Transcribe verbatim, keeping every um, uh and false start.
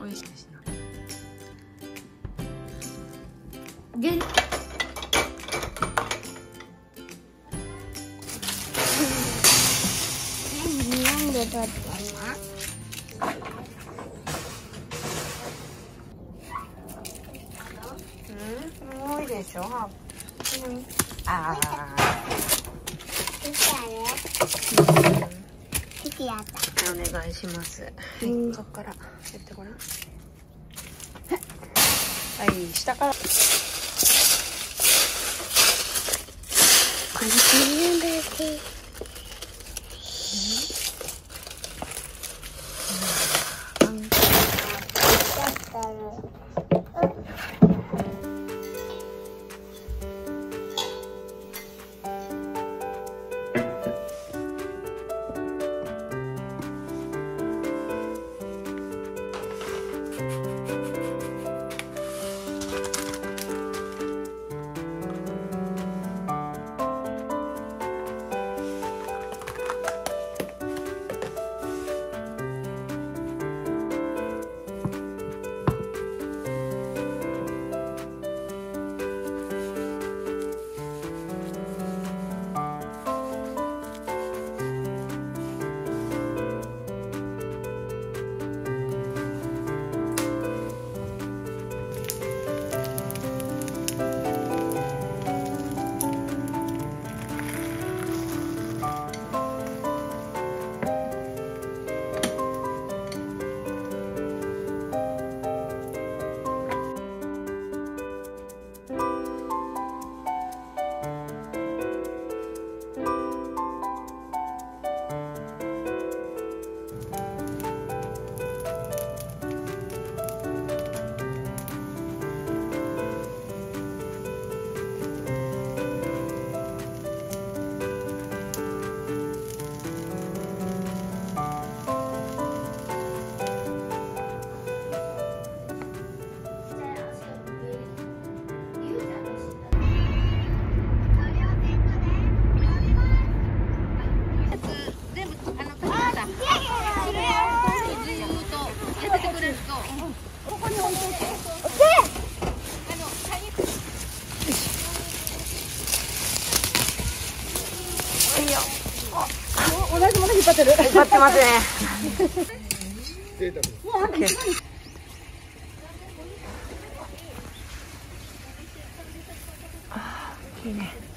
美味しくしな。げん。なんで撮ってんの？うん、多いでしょ。うん。ああ。お願いします。はい、うん、ここからやってごらん。はい、下から。これ全部やって。うん。引っ張ってますね。あ、いいね。